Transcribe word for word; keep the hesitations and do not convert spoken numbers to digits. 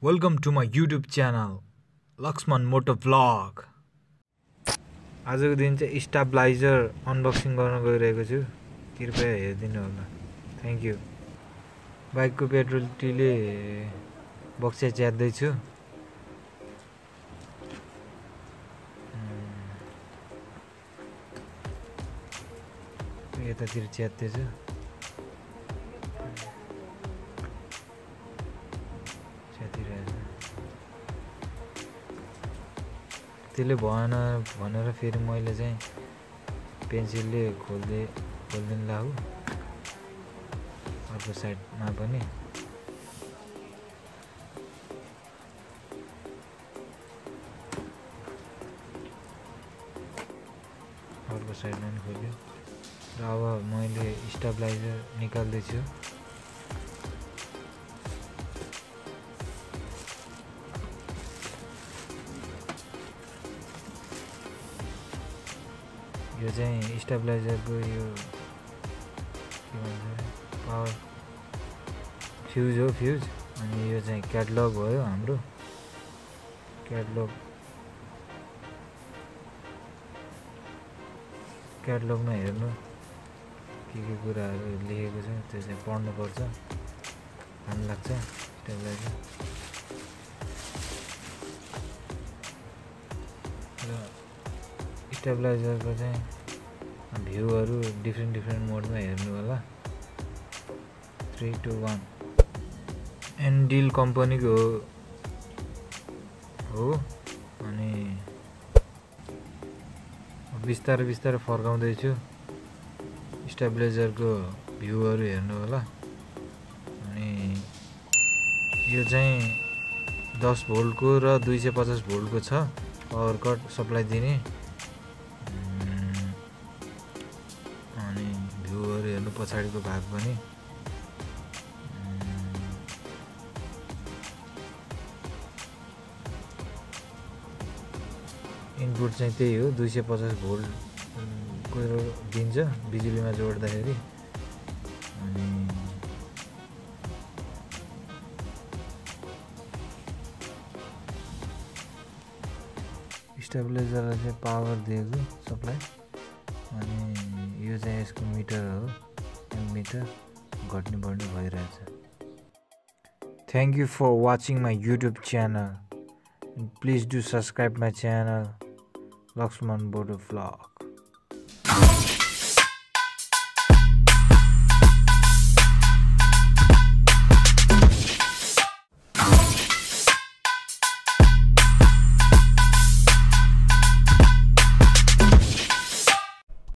Welcome to my YouTube channel, Laxman Motor Vlog. आज को दिन से स्टेबलाइजर अनबॉक्सिंग करना कोई रहेगा जो किरपे ये दिन होगा. Thank you. बाइक को पेट्रोल टीले बॉक्स से चार्ज दे चु. ये तो तीर चार्ज दे चु. त्यसले भएन भनेर फेरि मैले चाहिँ पेन्सिलले खोल्दै खोल्दिन लाग्यो अर्को साइडमा पनि अर्को साइडमा पनि खोल्यो र अब मैले स्टेबलाइजर निकाल्दै छु. यो चाहिँ स्टेबलाइजरको यो के भन्छ पावर फ्यूज हो फ्यूज अनि यो चाहिँ क्याटलग हो हाम्रो क्याटलग क्याटलगमा हेर्नु के के कुराहरु लेखेको छ त्यो चाहिँ पढ्नु पर्छ मन लाग्छ स्टेबलाइजर र स्टेबलाइजर को चाहिँ भ्यूहरु डिफ्रेन्ट डिफ्रेन्ट मोडमा हेर्नु होला. three two one एन्डिल कम्पनीको हो अनि बिस्तारै बिस्तारै फर्काउँदै छु. स्टेबलाइजरको भ्यूहरु हेर्नु होला अनि यो चाहिँ ten भोल्टको र two fifty भोल्टको छ पावर कट सप्लाई दिने पछाड़ी को भाग बने इनपुट चाहिँ त्यही हो two fifty भोल्ट को दिन्छ बिजुलीमा जोड्दाखेरि अनि स्टेबलाइजरले चाहिँ पावर दिएको सप्लाई अनि यो चाहिँ यसको मिटर हो meter घट्नु बढ्नु भइरहेछ. Thank you for watching my YouTube channel and please do subscribe my channel Laxman Motor Vlog.